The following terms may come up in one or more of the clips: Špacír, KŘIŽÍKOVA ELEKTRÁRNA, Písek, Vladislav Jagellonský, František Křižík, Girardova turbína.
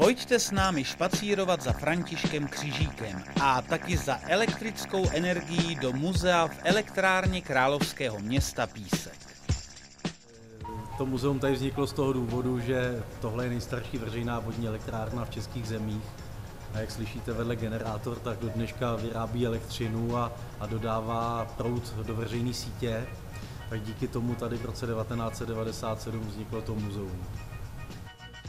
Pojďte s námi špacírovat za Františkem Křižíkem a taky za elektrickou energií do muzea v elektrárně královského města Písek. To muzeum tady vzniklo z toho důvodu, že tohle je nejstarší veřejná vodní elektrárna v českých zemích. A jak slyšíte, vedle generátor, tak do dneška vyrábí elektřinu a dodává proud do veřejné sítě. Tak díky tomu tady v roce 1997 vzniklo to muzeum.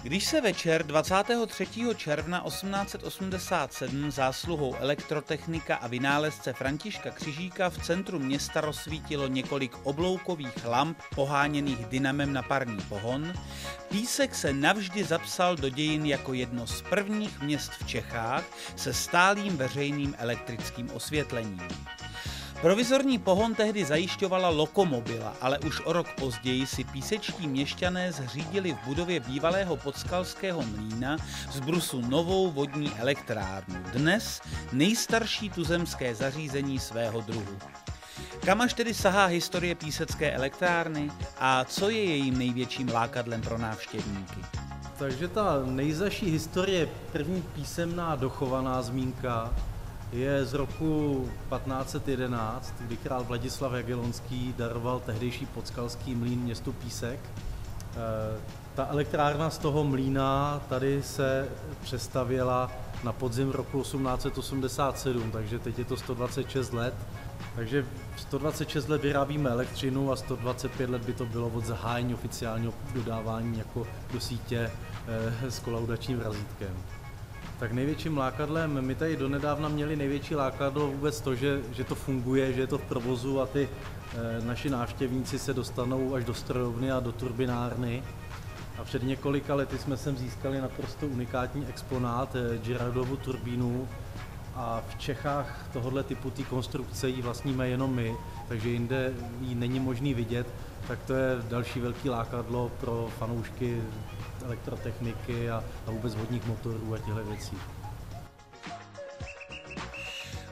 Když se večer 23. června 1887 zásluhou elektrotechnika a vynálezce Františka Křižíka v centru města rozsvítilo několik obloukových lamp poháněných dynamem na parní pohon, Písek se navždy zapsal do dějin jako jedno z prvních měst v Čechách se stálým veřejným elektrickým osvětlením. Provizorní pohon tehdy zajišťovala lokomobila, ale už o rok později si písečtí měšťané zřídili v budově bývalého podskalského mlýna z brusu novou vodní elektrárnu, dnes nejstarší tuzemské zařízení svého druhu. Kam až tedy sahá historie písecké elektrárny a co je jejím největším lákadlem pro návštěvníky? Takže ta nejzazší historie, první písemná dochovaná zmínka, je z roku 1511, kdy král Vladislav Jagellonský daroval tehdejší podskalský mlýn městu Písek. Ta elektrárna z toho mlýna tady se přestavěla na podzim roku 1887, takže teď je to 126 let. Takže 126 let vyrábíme elektřinu a 125 let by to bylo od zahájení oficiálního dodávání jako do sítě s kolaudačním razítkem. Tak největším lákadlem, my tady donedávna měli největší lákadlo vůbec to, že to funguje, že je to v provozu a ty naši návštěvníci se dostanou až do strojovny a do turbinárny. A před několika lety jsme sem získali naprosto unikátní exponát, Girardovu turbínu. A v Čechách tohoto typu té konstrukce ji vlastníme jenom my, takže jinde ji není možný vidět. Tak to je další velký lákadlo pro fanoušky elektrotechniky a vůbec vodních motorů a těchto věcí.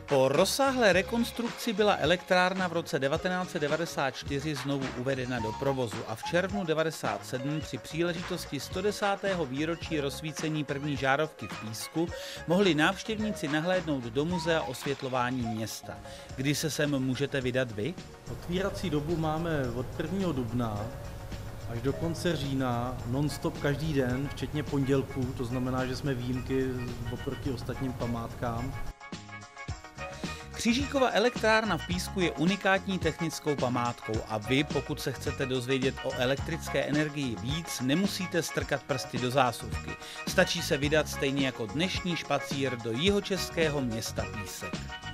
Po rozsáhlé rekonstrukci byla elektrárna v roce 1994 znovu uvedena do provozu a v červnu 1997 při příležitosti 110. výročí rozsvícení první žárovky v Písku mohli návštěvníci nahlédnout do muzea osvětlování města. Kdy se sem můžete vydat vy? Otvírací dobu máme od 1. dubna až do konce října, non-stop každý den, včetně pondělků, to znamená, že jsme výjimky oproti ostatním památkám. Křižíkova elektrárna v Písku je unikátní technickou památkou a vy, pokud se chcete dozvědět o elektrické energii víc, nemusíte strkat prsty do zásuvky. Stačí se vydat stejně jako dnešní špacír do jihočeského města Písek.